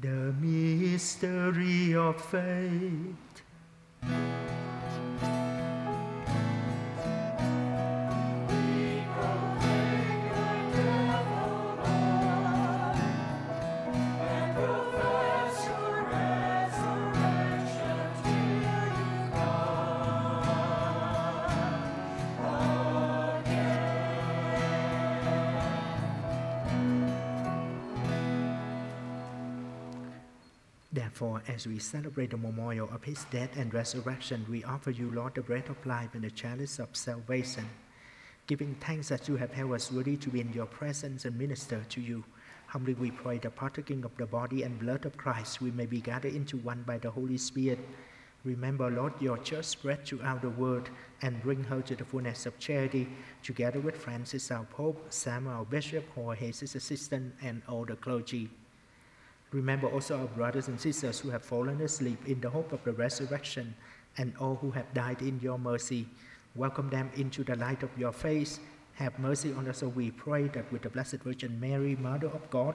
The mystery of faith. Therefore, as we celebrate the memorial of his death and resurrection, we offer you, Lord, the bread of life and the chalice of salvation, giving thanks that you have held us worthy to be in your presence and minister to you. Humbly we pray that partaking of the body and blood of Christ, we may be gathered into one by the Holy Spirit. Remember, Lord, your church spread throughout the world and bring her to the fullness of charity, together with Francis our Pope, Sam our Bishop, Jorge his assistant, and all the clergy. Remember also our brothers and sisters who have fallen asleep in the hope of the resurrection, and all who have died in your mercy. Welcome them into the light of your face. Have mercy on us, O we pray, that with the Blessed Virgin Mary, Mother of God,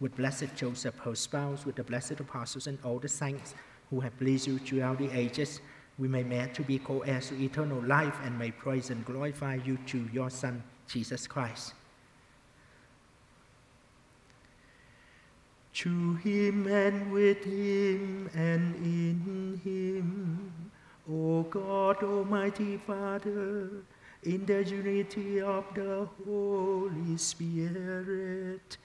with Blessed Joseph, her spouse, with the blessed apostles and all the saints who have pleased you throughout the ages, we may merit to be co-heirs to eternal life and may praise and glorify you through your Son, Jesus Christ. To him and with him and in him, O God, Almighty Father, in the unity of the Holy Spirit,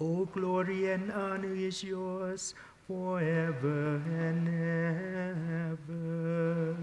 all glory and honor is yours forever and ever.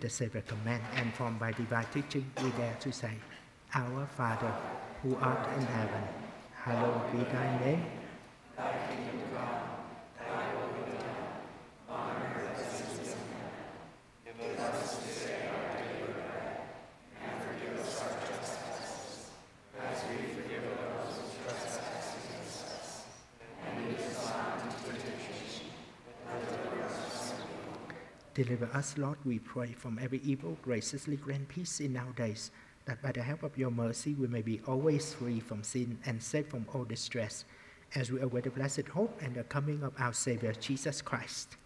The sacred command and formed by divine teaching, we dare to say, Our Father, who art in heaven, hallowed be thy name. Thy kingdom come, thy will be done, on earth as it is in heaven. Give us this day our daily bread, and forgive us our trespasses, as we forgive those who trespass against us. And lead us not into temptation, but deliver us from evil. Deliver us, Lord, we pray, from every evil. Graciously grant peace in our days, that by the help of your mercy we may be always free from sin and safe from all distress, as we await the blessed hope and the coming of our Savior, Jesus Christ.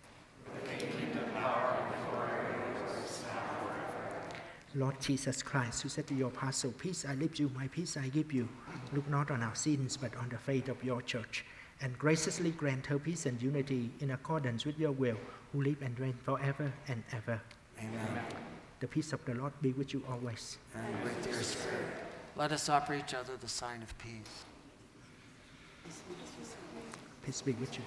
Lord Jesus Christ, who said to your apostle, peace I leave you, my peace I give you, look not on our sins, but on the faith of your church, and graciously grant her peace and unity in accordance with your will, who live and reign forever and ever. Amen. The peace of the Lord be with you always. And with your spirit. Let us offer each other the sign of peace. Peace be with you.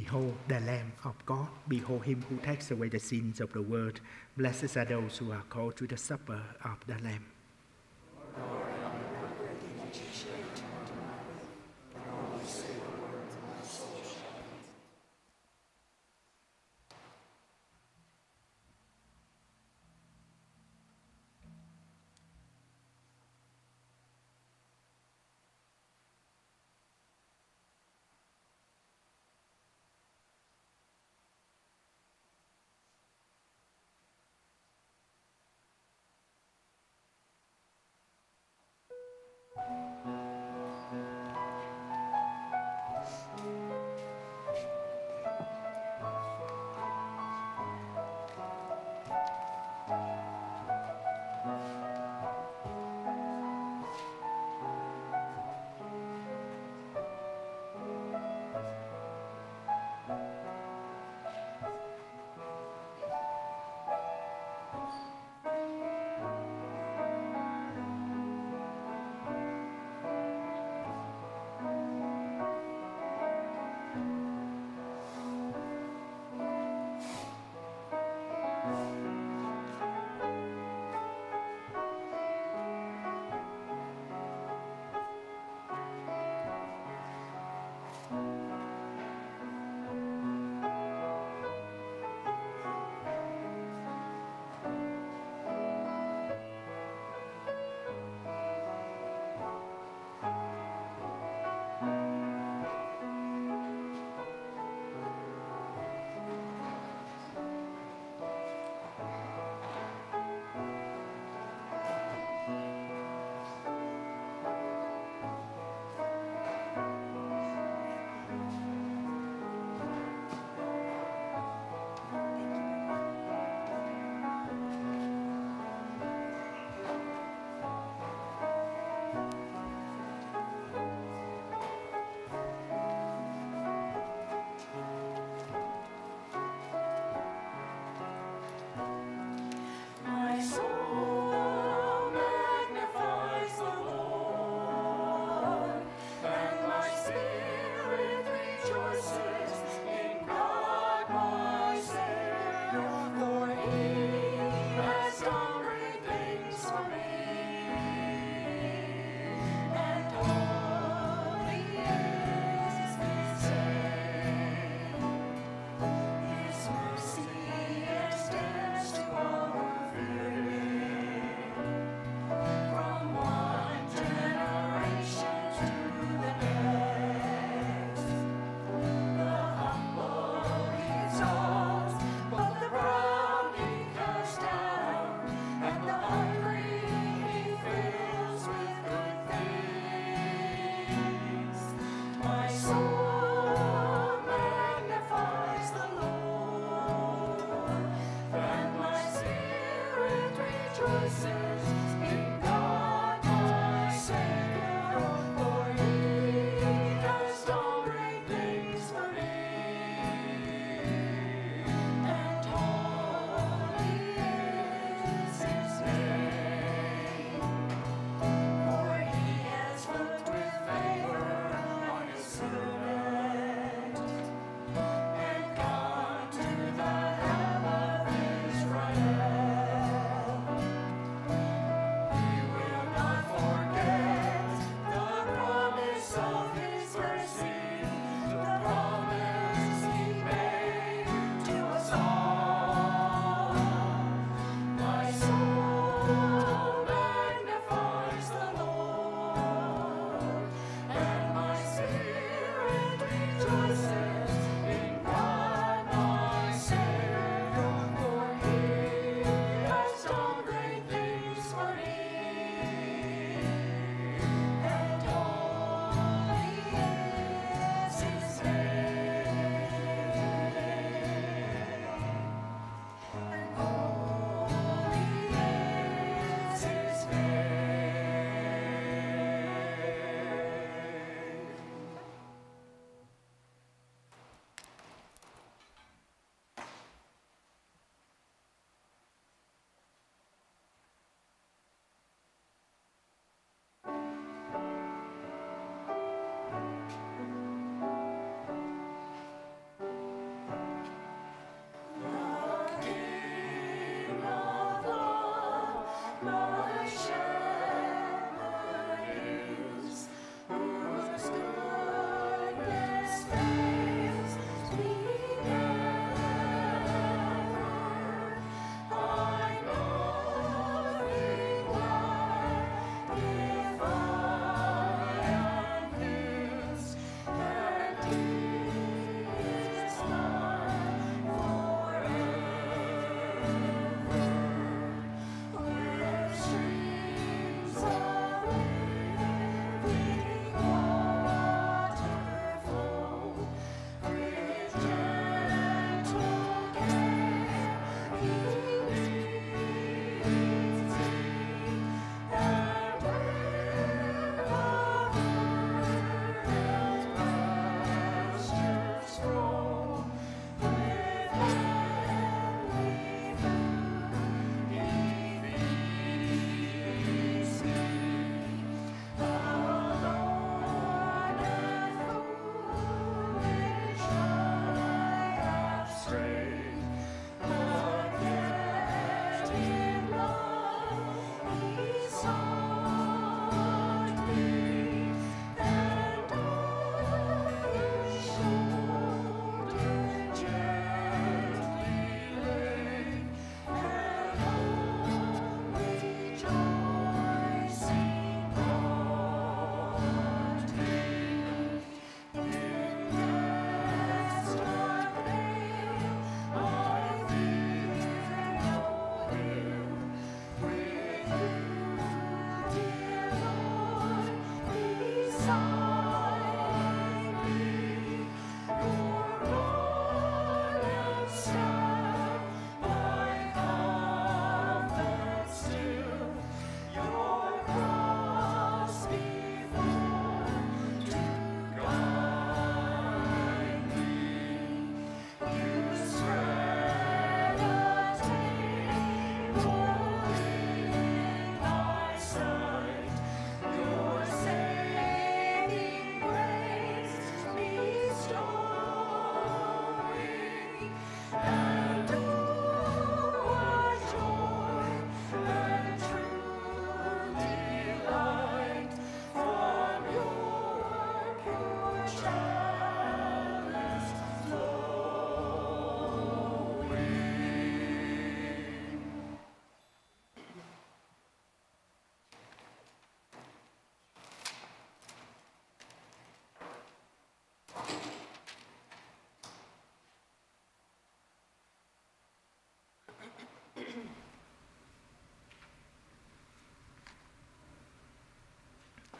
Behold the Lamb of God, behold him who takes away the sins of the world. Blessed are those who are called to the supper of the Lamb.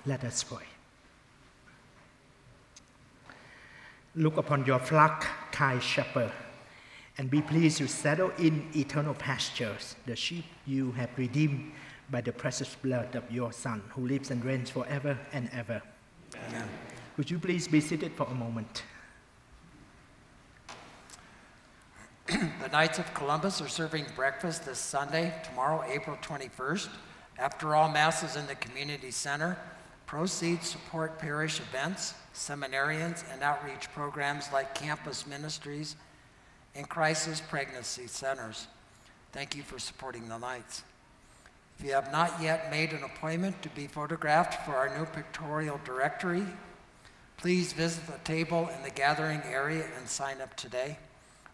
Let us pray. Look upon your flock, kind shepherd, and be pleased to settle in eternal pastures the sheep you have redeemed by the precious blood of your Son, who lives and reigns forever and ever. Amen. Would you please be seated for a moment? The Knights of Columbus are serving breakfast this Sunday, tomorrow, April 21st. After all masses in the community center, proceeds support parish events, seminarians, and outreach programs like campus ministries and crisis pregnancy centers. Thank you for supporting the Knights. If you have not yet made an appointment to be photographed for our new pictorial directory, please visit the table in the gathering area and sign up today.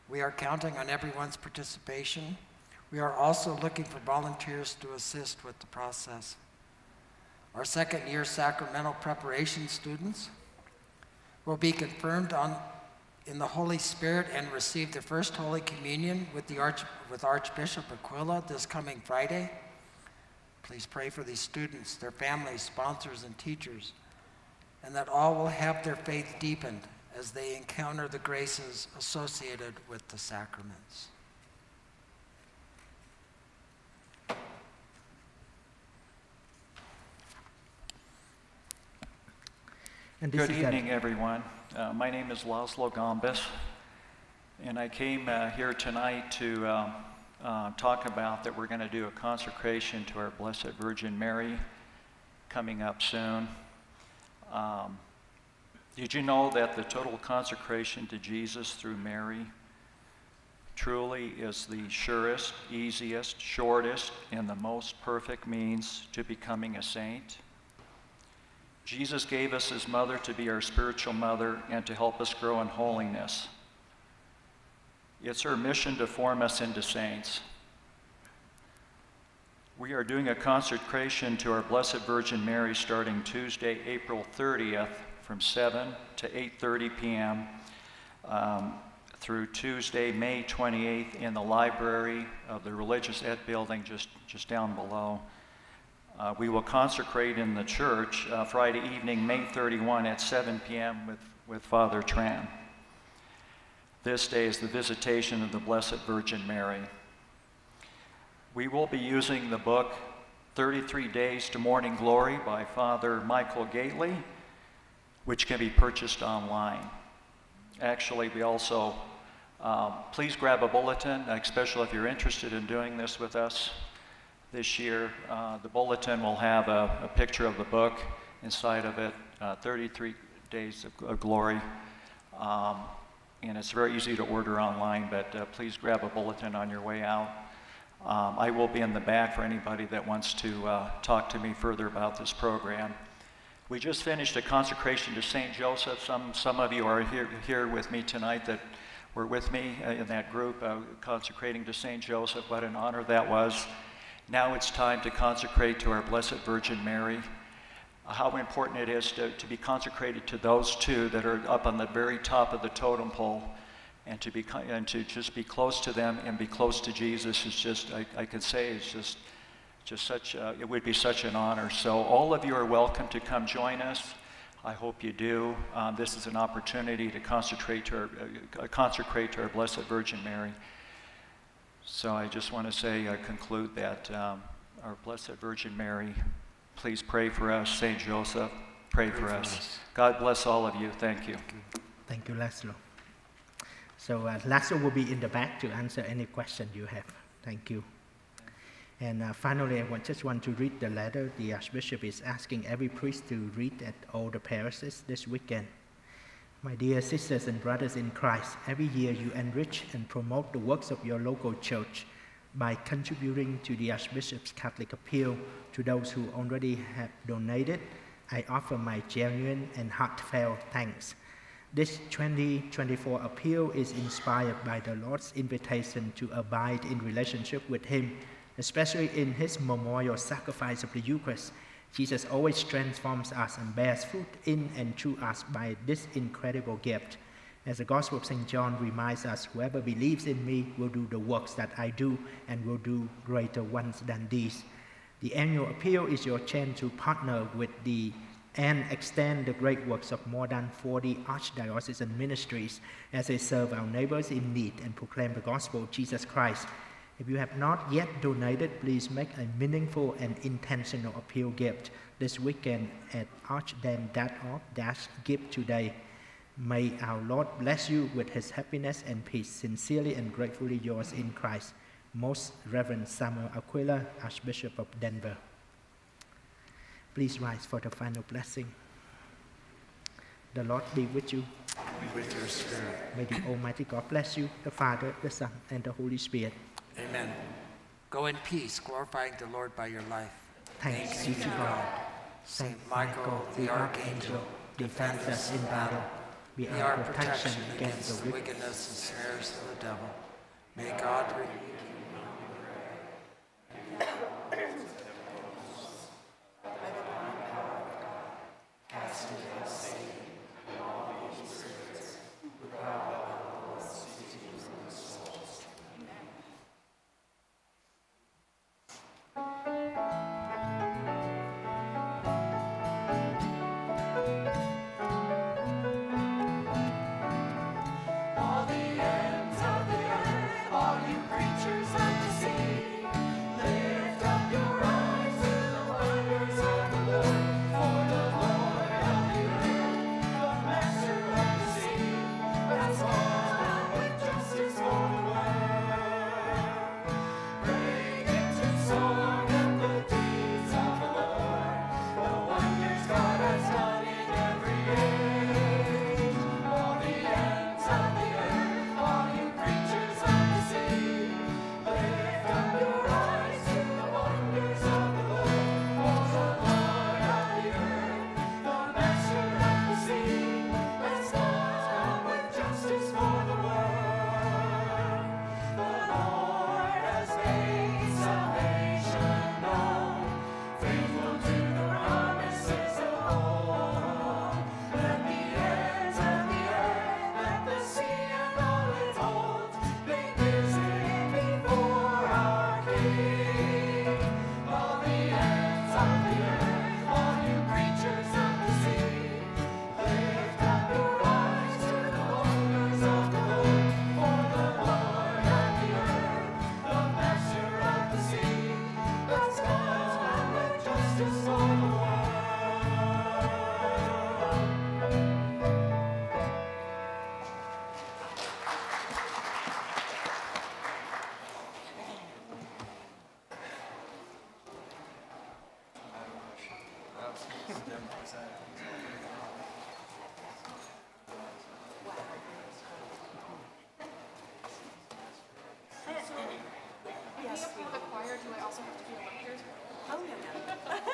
We are counting on everyone's participation. We are also looking for volunteers to assist with the process. Our second year sacramental preparation students will be confirmed in the Holy Spirit and receive their first Holy Communion with Archbishop Aquila this coming Friday. Please pray for these students, their families, sponsors, and teachers, and that all will have their faith deepened as they encounter the graces associated with the sacraments. And good evening, everyone. My name is Laszlo Gombas, and I came here tonight to talk about that we're going to do a consecration to our Blessed Virgin Mary coming up soon. Did you know that the total consecration to Jesus through Mary truly is the surest, easiest, shortest, and the most perfect means to becoming a saint? Jesus gave us his mother to be our spiritual mother and to help us grow in holiness. It's her mission to form us into saints. We are doing a consecration to our Blessed Virgin Mary starting Tuesday, April 30th from 7 to 8:30 p.m. Through Tuesday, May 28th in the library of the Religious Ed Building just down below. We will consecrate in the church Friday evening, May 31 at 7 p.m. with Father Trent. This day is the Visitation of the Blessed Virgin Mary. We will be using the book 33 Days to Morning Glory by Father Michael Gately, which can be purchased online. Actually, we also, please grab a bulletin, especially if you're interested in doing this with us this year. The bulletin will have a picture of the book inside of it, 33 Days of Glory. And it's very easy to order online, but please grab a bulletin on your way out. I will be in the back for anybody that wants to talk to me further about this program. We just finished a consecration to St. Joseph. Some of you are here with me tonight that were with me in that group consecrating to St. Joseph. What an honor that was. Now it's time to consecrate to our Blessed Virgin Mary. How important it is to be consecrated to those two that are up on the very top of the totem pole, and to just be close to them and be close to Jesus is just, I could say, it's just such a, it would be such an honor. So all of you are welcome to come join us. I hope you do. This is an opportunity to consecrate to our Blessed Virgin Mary. So I just want to say, I conclude that our Blessed Virgin Mary, please pray for us. St. Joseph, pray for us. God bless all of you. Thank you. Thank you, Laszlo. So Laszlo will be in the back to answer any question you have. Thank you. And finally, I just want to read the letter the Archbishop is asking every priest to read at all the parishes this weekend. My dear sisters and brothers in Christ, every year you enrich and promote the works of your local church by contributing to the Archbishop's Catholic appeal to those who already have donated. I offer my genuine and heartfelt thanks. This 2024 appeal is inspired by the Lord's invitation to abide in relationship with him, especially in his memorial sacrifice of the Eucharist. Jesus always transforms us and bears fruit in and through us by this incredible gift. As the Gospel of St. John reminds us, whoever believes in me will do the works that I do and will do greater ones than these. The annual appeal is your chance to partner with the and extend the great works of more than 40 archdiocesan ministries as they serve our neighbors in need and proclaim the gospel of Jesus Christ. If you have not yet donated, please make a meaningful and intentional appeal gift this weekend at archdam.org/give today. May our Lord bless you with his happiness and peace. Sincerely and gratefully yours in Christ, Most Reverend Samuel Aquila, Archbishop of Denver. Please rise for the final blessing. The Lord be with you. With your spirit. May the Almighty God bless you, the Father, the Son, and the Holy Spirit. Amen. Go in peace, glorifying the Lord by your life. Thanks be to God. St. Michael, the Archangel, defend us in battle. Be our protection against the wickedness and snares of the devil. May God redeem you from the grave. By the power of God, cast into Satan and all the evil spirits who prowl about the world seeking human souls. Amen. Do I also have to be a lecturer? Oh, no, no.